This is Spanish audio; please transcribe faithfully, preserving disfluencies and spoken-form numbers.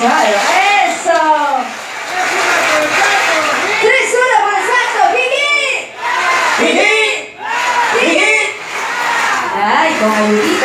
Claro, eso. Tres horas para el salto, Vicky. Vicky. Vicky. Ay, como el